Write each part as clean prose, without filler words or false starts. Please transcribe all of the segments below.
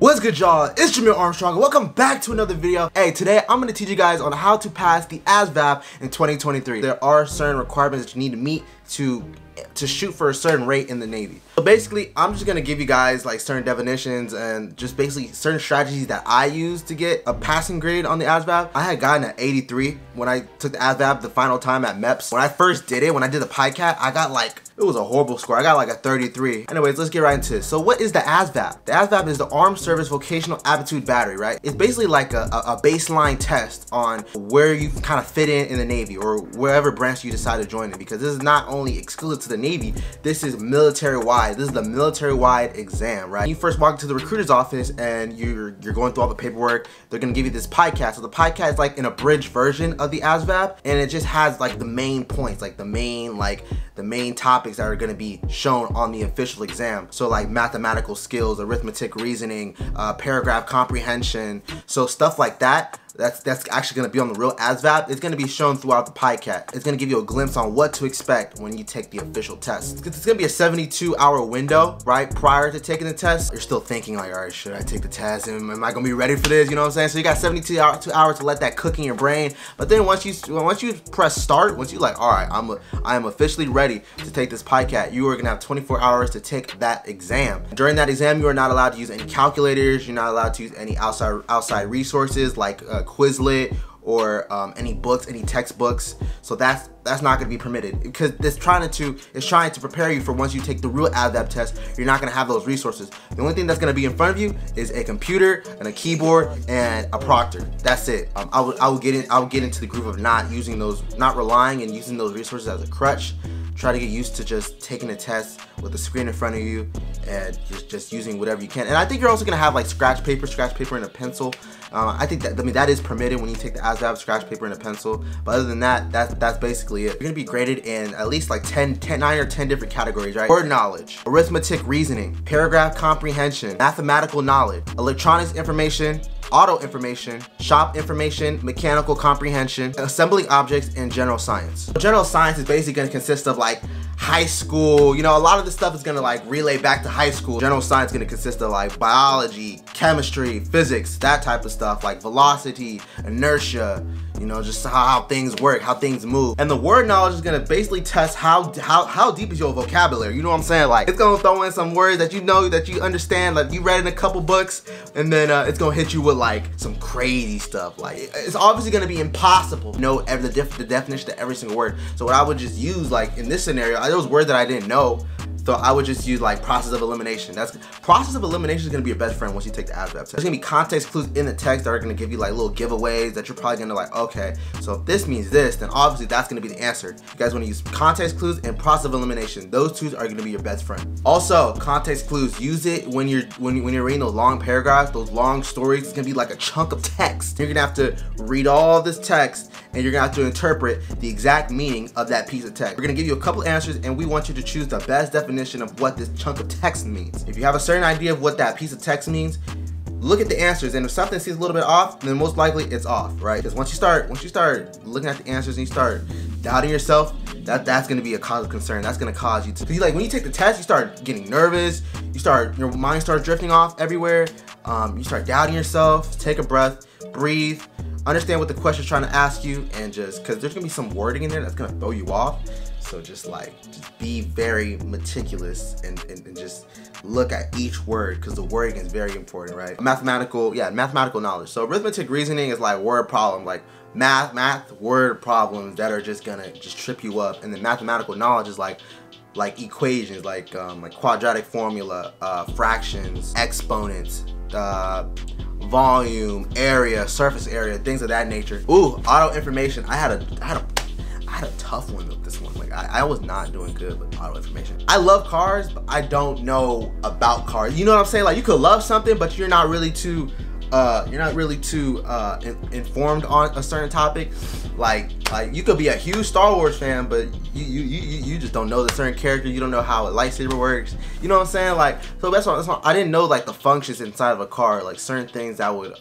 What's good, y'all? It's Jameel Armstrong and welcome back to another video. Hey, today I'm gonna teach you guys on how to pass the ASVAB in 2023. There are certain requirements that you need to meet to shoot for a certain rate in the Navy. So basically, I'm just gonna give you guys like certain definitions and just basically certain strategies that I use to get a passing grade on the ASVAB. I had gotten an 83 when I took the ASVAB the final time at MEPS. When I first did it, when I did the PiCAT, I got like, it was a horrible score. I got like a 33. Anyways, let's get right into it. So what is the ASVAB? The ASVAB is the Armed Service Vocational Aptitude Battery, right? It's basically like a baseline test on where you kind of fit in the Navy or wherever branch you decide to join in, because this is not only exclusive to the Navy, this is military-wide. This is the military-wide exam, right? You first walk into the recruiter's office and you're going through all the paperwork. They're gonna give you this PiCAT. So the PiCAT is like an abridged version of the ASVAB, and it just has like the main points, like the main topics that are gonna be shown on the official exam. So like mathematical skills, arithmetic, reasoning, paragraph comprehension, so stuff like that. That's actually gonna be on the real ASVAB. It's gonna be shown throughout the PiCAT. It's gonna give you a glimpse on what to expect when you take the official test. It's gonna be a 72-hour window, right? Prior to taking the test, you're still thinking like, all right, should I take the test? Am I gonna be ready for this? You know what I'm saying? So you got 72 hours to let that cook in your brain. But then once you press start, once you like, all right, I am officially ready to take this PiCAT, you are gonna have 24 hours to take that exam. During that exam, you are not allowed to use any calculators. You're not allowed to use any outside resources like Quizlet or any books, any textbooks. So that's not gonna be permitted, because it's trying to prepare you for once you take the real ASVAB test. You're not gonna have those resources. The only thing that's gonna be in front of you is a computer and a keyboard and a proctor. That's it. I will get into the groove of not relying and using those resources as a crutch. Try to get used to just taking a test with a screen in front of you and just using whatever you can. And I think you're also gonna have like scratch paper and a pencil. I think that, I mean, that is permitted when you take the ASVAB, scratch paper and a pencil. But other than that, that's basically it. You're gonna be graded in at least like 9 or 10 different categories, right? Word knowledge, arithmetic reasoning, paragraph comprehension, mathematical knowledge, electronics information, auto information, shop information, mechanical comprehension, assembling objects, and general science. General science is basically gonna consist of like high school, you know, a lot of this stuff is gonna like relay back to high school. General science is gonna consist of like biology, chemistry, physics, that type of stuff, like velocity, inertia, you know, just how things work, how things move. And the word knowledge is gonna basically test how deep is your vocabulary, you know what I'm saying? Like, it's gonna throw in some words that you know, that you understand, like you read in a couple books, and then it's gonna hit you with like some crazy stuff. Like, it's obviously gonna be impossible to know the definition to every single word. So what I would just use, like in this scenario, there was words that I didn't know, so I would just use like process of elimination. Process of elimination is gonna be your best friend once you take the ASVAB test. There's gonna be context clues in the text that are gonna give you like little giveaways that you're probably gonna like, okay, so if this means this, then obviously that's gonna be the answer. You guys wanna use context clues and process of elimination. Those two are gonna be your best friend. Also, context clues, use it when you're reading those long paragraphs, those long stories. It's gonna be like a chunk of text. You're gonna have to read all this text and you're gonna have to interpret the exact meaning of that piece of text. We're gonna give you a couple answers and we want you to choose the best definition of what this chunk of text means. If you have a certain idea of what that piece of text means, look at the answers, and if something seems a little bit off, then most likely it's off, right? Because once you start looking at the answers and you start doubting yourself, that's gonna be a cause of concern. That's gonna cause you to, because like when you take the test, you start getting nervous, your mind starts drifting off everywhere, you start doubting yourself. Take a breath, breathe, understand what the question's trying to ask you, and just, because there's gonna be some wording in there that's gonna throw you off. So just be very meticulous and just look at each word, because the wording is very important, right? Mathematical knowledge. So arithmetic reasoning is like word problem, like math word problems that are just gonna just trip you up. And then mathematical knowledge is like equations, like quadratic formula, fractions, exponents, volume, area, surface area, things of that nature. Ooh, auto information. I had a tough one with this one. Like I was not doing good with auto information. I love cars, but I don't know about cars. You know what I'm saying? Like, you could love something, but you're not really too informed on a certain topic. Like you could be a huge Star Wars fan, but you just don't know the certain character. You don't know how a lightsaber works. You know what I'm saying? Like, so that's why I didn't know like the functions inside of a car, like certain things that would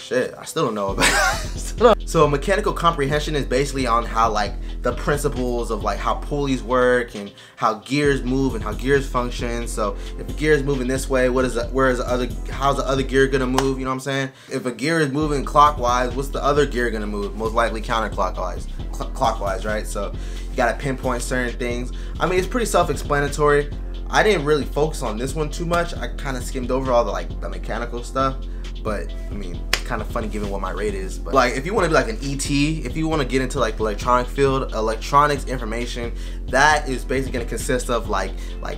Shit, I still don't know about it. So mechanical comprehension is basically on how like the principles of like how pulleys work and how gears move and how gears function. So if a gear is moving this way, what is that, where is the other, how's the other gear gonna move? You know what I'm saying? If a gear is moving clockwise, what's the other gear gonna move? Most likely counterclockwise, clockwise, right? So you gotta pinpoint certain things. I mean, it's pretty self-explanatory. I didn't really focus on this one too much. I kind of skimmed over all the like the mechanical stuff, but I mean, kind of funny given what my rate is. But like, if you want to be like an ET, if you want to get into like the electronic field, electronics information, that is basically going to consist of like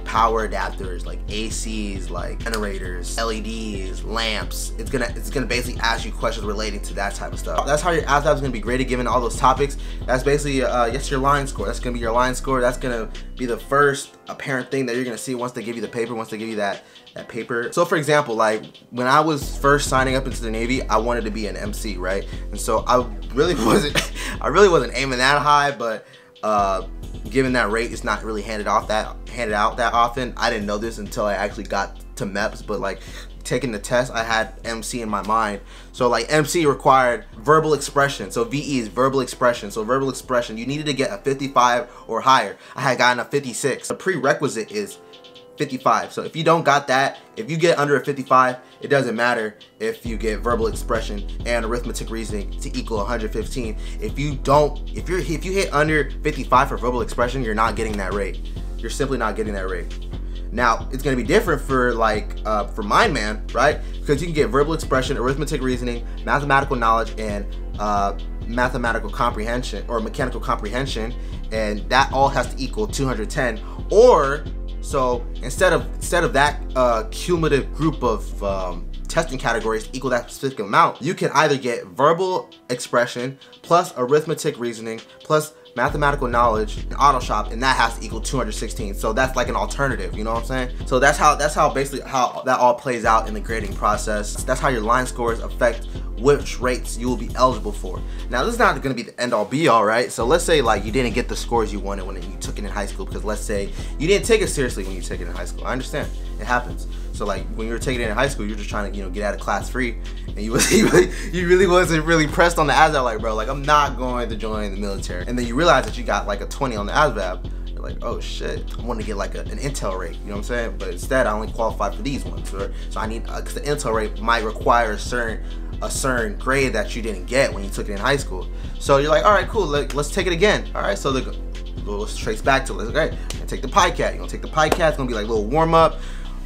power adapters, like ACs, like generators, LEDs, lamps. It's gonna basically ask you questions relating to that type of stuff. That's how your ASVAB is gonna be graded given all those topics. That's basically that's your line score. That's gonna be your line score. That's gonna be the first apparent thing that you're gonna see once they give you the paper, once they give you that paper. So for example, like when I was first signing up into the Navy, I wanted to be an MC, right? And so I really wasn't aiming that high, but given that rate, it's not really handed out that often. I didn't know this until I actually got to MEPS, but like taking the test, I had MC in my mind. So like MC required verbal expression. So VE is verbal expression. So verbal expression, you needed to get a 55 or higher. I had gotten a 56. The prerequisite is 55. So if you don't got that, if you get under a 55, it doesn't matter if you get verbal expression and arithmetic reasoning to equal 115. If you hit under 55 for verbal expression, you're not getting that rate. You're simply not getting that rate. Now it's gonna be different for like for Mind Man, right? Because you can get verbal expression, arithmetic reasoning, mathematical knowledge, and mathematical comprehension or mechanical comprehension, and that all has to equal 210. Or so instead of that cumulative group of testing categories equal that specific amount, you can either get verbal expression plus arithmetic reasoning plus mathematical knowledge in auto shop, and that has to equal 216. So that's like an alternative, you know what I'm saying? So that's how that all plays out in the grading process. That's how your line scores affect which rates you will be eligible for. Now this is not gonna be the end all be all, right? So let's say like you didn't get the scores you wanted when you took it in high school, because let's say you didn't take it seriously when you took it in high school. I understand, it happens. So like when you were taking it in high school, you're just trying to, you know, get out of class free, and you really wasn't pressed on the ASVAB, like, bro, like I'm not going to join the military. And then you realize that you got like a 20 on the ASVAB. You're like, oh shit, I want to get like an intel rate, you know what I'm saying? But instead I only qualified for these ones, right? So I need, because the intel rate might require a certain grade that you didn't get when you took it in high school. So you're like, all right, cool, let's take it again. All right, so let's trace back to it. Okay, I'm gonna take the PiCAT. You're gonna take the PiCAT. It's gonna be like a little warm up,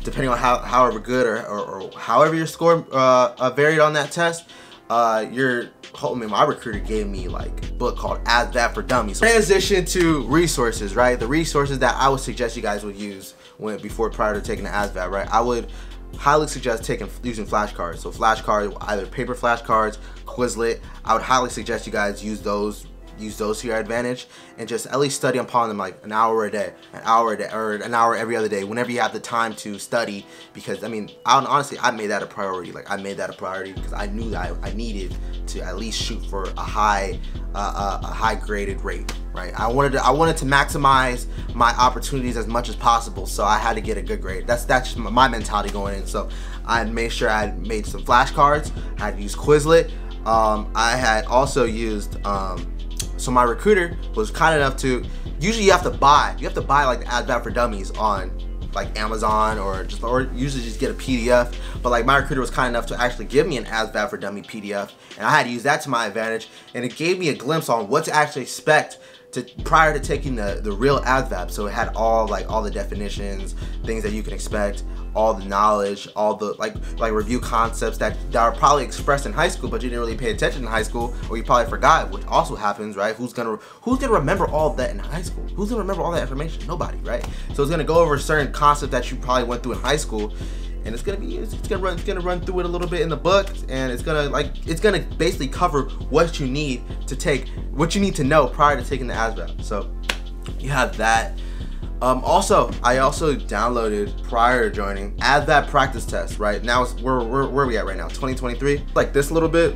depending on however good or however your score varied on that test. Your homie, my recruiter gave me like a book called ASVAB for Dummies. So transition to resources, right? The resources that I would suggest you guys would use prior to taking the ASVAB, right? I would highly suggest using flashcards. So flashcards, either paper flashcards, Quizlet. I would highly suggest you guys use those to your advantage, and just at least study upon them like an hour a day, or an hour every other day, whenever you have the time to study. Because I mean, honestly, I made that a priority. Like I made that a priority because I knew that I needed to at least shoot for a high graded rate, right? I wanted to maximize my opportunities as much as possible, so I had to get a good grade. That's my mentality going in. So I made sure I made some flashcards. I'd use Quizlet. I had also used. So my recruiter was kind enough to, usually you have to buy like the ASVAB for Dummies on like Amazon, or usually just get a PDF. But like my recruiter was kind enough to actually give me an ASVAB for Dummy PDF, and I had to use that to my advantage. And it gave me a glimpse on what to actually expect prior to taking the real ASVAB. So it had all the definitions, things that you can expect, all the knowledge, all the like review concepts that are probably expressed in high school, but you didn't really pay attention in high school, or you probably forgot, which also happens, right? Who's gonna remember all that in high school? Who's gonna remember all that information? Nobody, right? So it's gonna go over a certain concept that you probably went through in high school, and it's gonna run through it a little bit in the book, and it's gonna basically cover what you need to know prior to taking the ASVAB. So you have that. I also downloaded, prior to joining, ASVAB practice test, right? Now it's, where are we at right now? 2023, like this a little bit.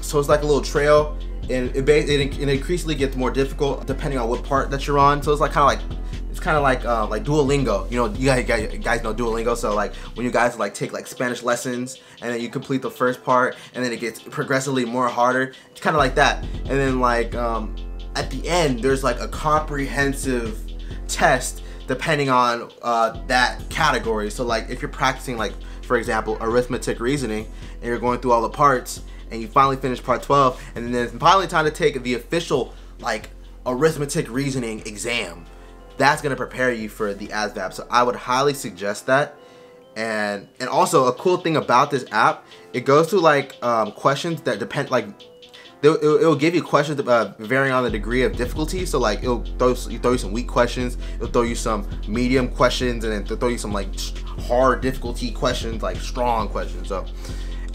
So it's like a little trail, and it increasingly gets more difficult depending on what part that you're on. So it's like kind of like It's kind of like Duolingo. You know, you guys know Duolingo. So like when you guys take Spanish lessons and then you complete the first part and then it gets progressively more harder. It's kind of like that. And then at the end there's a comprehensive test depending on that category. So if you're practicing for example arithmetic reasoning and you're going through all the parts and you finally finish part 12 and then it's finally time to take the official arithmetic reasoning exam. That's gonna prepare you for the ASVAB. So I would highly suggest that. And also a cool thing about this app, it goes through questions that depend it'll give you questions varying on the degree of difficulty. So it'll throw you some weak questions, it'll throw you some medium questions, and then it'll throw you some hard difficulty questions, strong questions. So,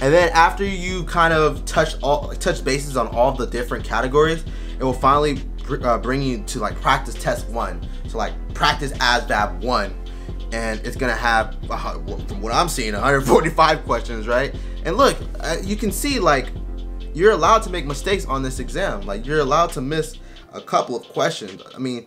and then after you kind of touch bases on all the different categories, it will finally bring you to practice test 1. So practice ASVAB 1, and it's gonna have, from what I'm seeing, 145 questions, right? And look, you can see you're allowed to make mistakes on this exam. You're allowed to miss a couple of questions. I mean,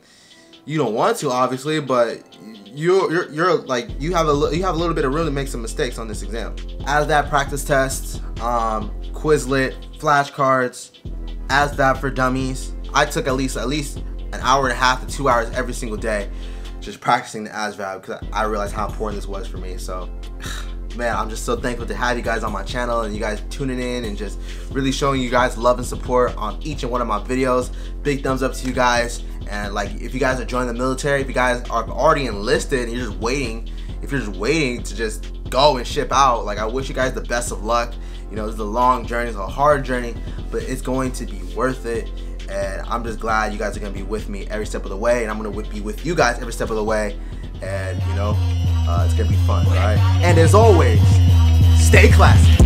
you don't want to obviously, but you're you have a little bit of room to make some mistakes on this exam. ASVAB practice tests, Quizlet, flashcards, ASVAB for Dummies. I took at least an hour and a half to 2 hours every single day just practicing the ASVAB because I realized how important this was for me. So, man, I'm just so thankful to have you guys on my channel and you guys tuning in and just really showing you guys love and support on each and one of my videos. Big thumbs up to you guys. And if you guys are joining the military, if you guys are already enlisted and you're just waiting, if you're just waiting to just go and ship out, I wish you guys the best of luck. You know, it's a long journey, it's a hard journey, but it's going to be worth it. And I'm just glad you guys are gonna be with me every step of the way, and I'm gonna be with you guys every step of the way. And you know, it's gonna be fun, all right? And as always, stay classy.